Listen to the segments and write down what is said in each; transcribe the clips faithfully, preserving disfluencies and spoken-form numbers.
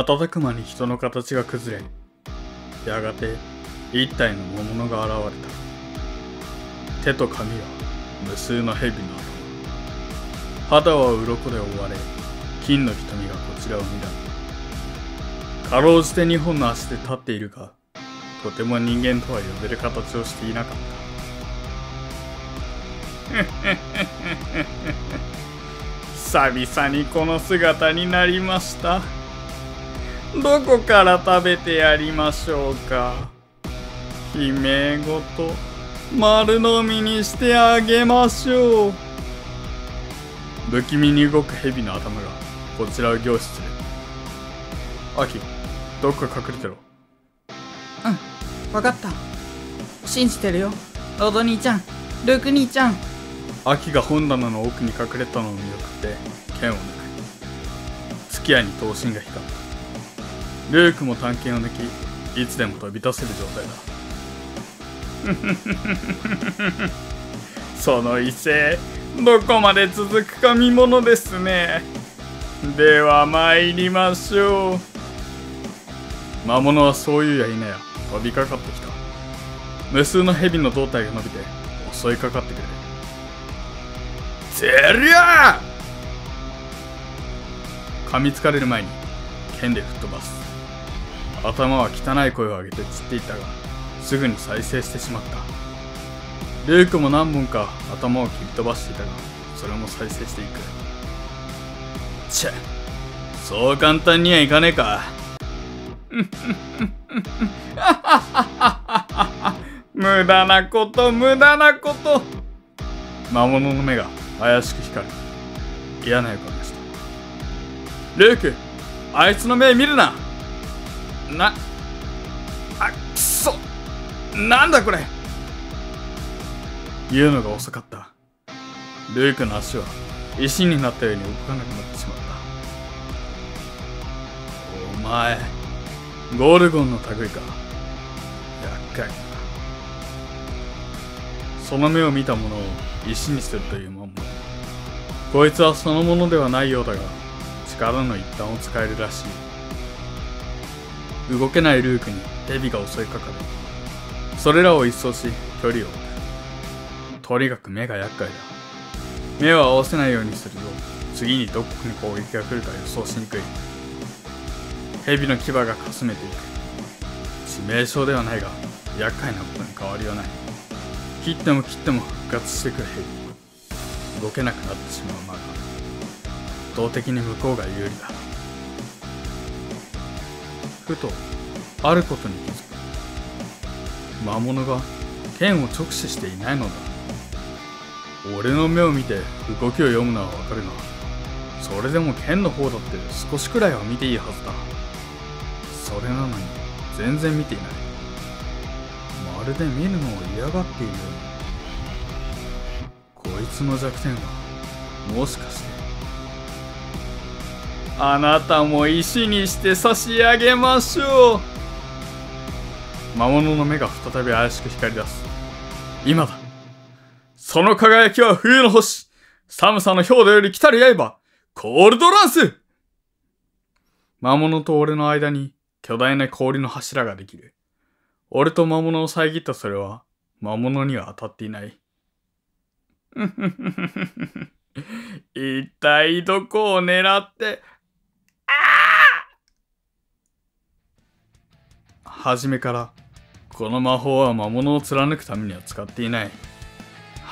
瞬く間に人の形が崩れ、やがて一体の魔物が現れた。手と髪は無数の蛇の頭、肌は鱗で覆われ、金の瞳がこちらを見られ、かろうじて二本の足で立っているが、とても人間とは呼べる形をしていなかった。久々にこの姿になりました。どこから食べてやりましょうか。悲鳴ごと丸飲みにしてあげましょう。不気味に動く蛇の頭がこちらを凝視する。アキ、どっか隠れてろ。うん、わかった。信じてるよ、オド兄ちゃん、ルーク兄ちゃん。アキが本棚の奥に隠れたのを見送って剣を抜く。月夜に刀身が光った。ルークも短剣を抜き、いつでも飛び出せる状態だ。その威勢、どこまで続くか見ものですね。では参りましょう。魔物はそういうやいなや飛びかかってきた。無数の蛇の胴体が伸びて襲いかかってくる。てりゃー！噛みつかれる前に剣で吹っ飛ばす。頭は汚い声を上げて散っていたが、すぐに再生してしまった。ルークも何本か頭を切り飛ばしていたが、それも再生していく。チェ、そう簡単にはいかねえか。うっふっふ。無駄なこと無駄なこと。魔物の目が怪しく光る。嫌な予感がした。ルーク、あいつの目見るな。なあ、くそ、なんだこれ。言うのが遅かった。ルークの足は石になったように動かなくなってしまった。お前、ゴルゴンの類か。厄介だ。その目を見たものを石にするというもんも。こいつはそのものではないようだが、力の一端を使えるらしい。動けないルークに蛇が襲いかかる。それらを一掃し、距離を置く。とにかく目が厄介だ。目を合わせないようにすると、次にどこに攻撃が来るか予想しにくい。蛇の牙がかすめていく。致命傷ではないが、厄介なことに変わりはない。切っても切っても復活してくる蛇。動けなくなってしまう馬が、圧倒的に向こうが有利だ。ふとあることに気づく。魔物が剣を直視していないのだ。俺の目を見て動きを読むのはわかるが、それでも剣の方だって少しくらいは見ていいはずだ。それなのに全然見ていない。まるで見るのを嫌がっている。こいつの弱点はもしかして。あなたも石にして差し上げましょう。魔物の目が再び怪しく光り出す。今だ。その輝きは冬の星、寒さの氷土より来たる刃、コールドランス。魔物と俺の間に巨大な氷の柱ができる。俺と魔物を遮ったそれは、魔物には当たっていない。一体どこを狙って、ああ！はじめから、この魔法は魔物を貫くためには使っていない。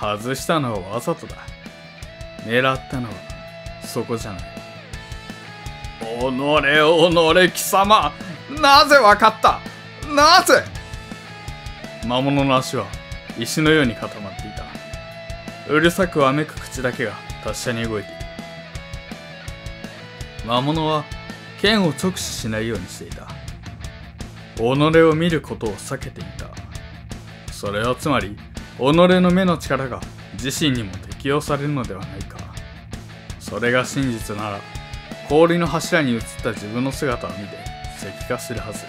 外したのはわざとだ。狙ったのは、そこじゃない。おのれおのれ、貴様、なぜわかった、なぜ。魔物の足は石のように固まっていた。うるさくわめく口だけが達者に動いている。魔物は剣を直視しないようにしていた。己を見ることを避けていた。それはつまり、己の目の力が自身にも適用されるのではないか。それが真実なら、氷の柱に映った自分の姿を見て石化するはず。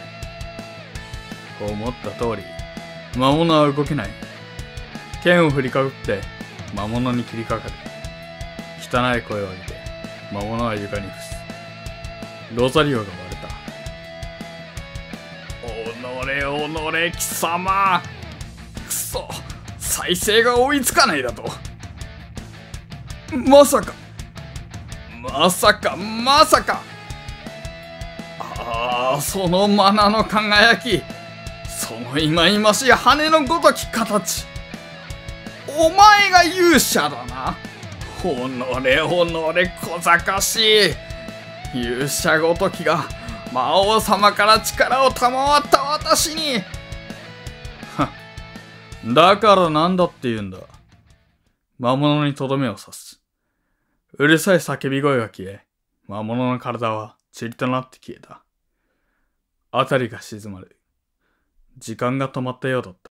思った通り、魔物は動けない。剣を振りかぶって魔物に切りかかる。汚い声を上げて魔物は床に伏す。ロザリオが割れた。え己貴様、くそ、再生が追いつかないだと。まさかまさかまさか、ああ、そのマナの輝き、その忌々しい羽のごとき形、お前が勇者だな。おのれおのれ、小賢しい勇者ごときが魔王様から力を賜った私に。だからなんだって言うんだ。魔物にとどめを刺す。うるさい叫び声が消え、魔物の体は塵となって消えた。あたりが静まる。時間が止まったようだった。